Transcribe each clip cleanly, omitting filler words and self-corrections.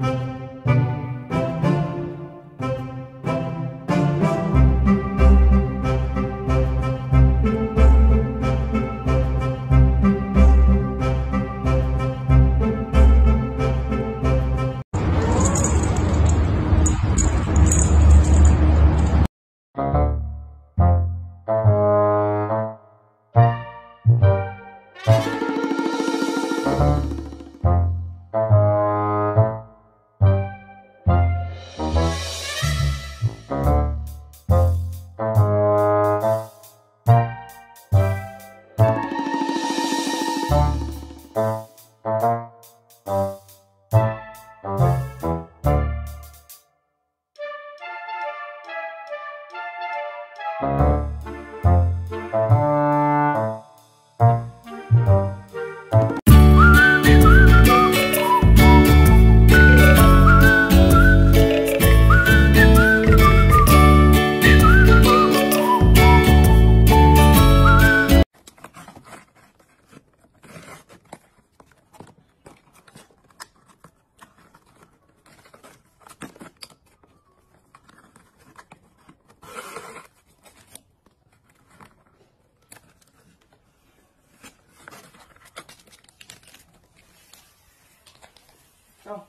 Oh,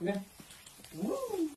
yeah. Woo!